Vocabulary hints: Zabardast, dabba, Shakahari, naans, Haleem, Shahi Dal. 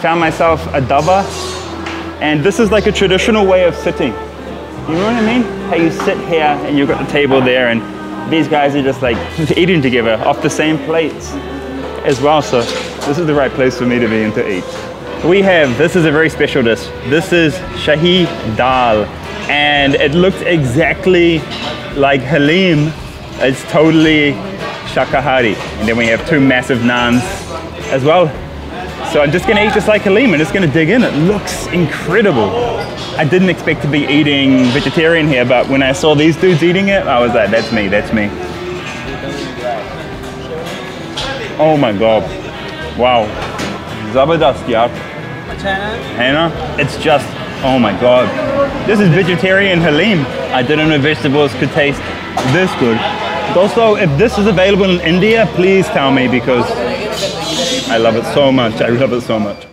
found myself a dabba, and this is like a traditional way of sitting. You know what I mean? How you sit here and you've got the table there, and these guys are just like eating together off the same plates as well. So this is the right place for me to be and to eat. We have, this is a very special dish. This is Shahi Dal, and it looks exactly like Haleem. It's totally Shakahari. And then we have two massive naans as well. So I'm just gonna eat just like Haleem and just gonna dig in. It looks incredible. I didn't expect to be eating vegetarian here, but when I saw these dudes eating it, I was like, that's me, that's me. Oh my God. Wow. Zabardast, yeah. Hannah, it's just, oh my God. This is vegetarian Haleem. I didn't know vegetables could taste this good. Also, if this is available in India, please tell me because I love it so much. I love it so much.